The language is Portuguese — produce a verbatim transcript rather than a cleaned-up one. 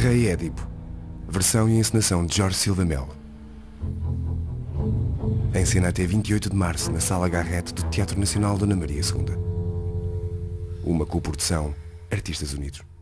Rei Édipo, versão e encenação de Jorge Silva Melo. Em cena até vinte e oito de março, na Sala Garrett do Teatro Nacional Dona Maria segunda. Uma coprodução Artistas Unidos.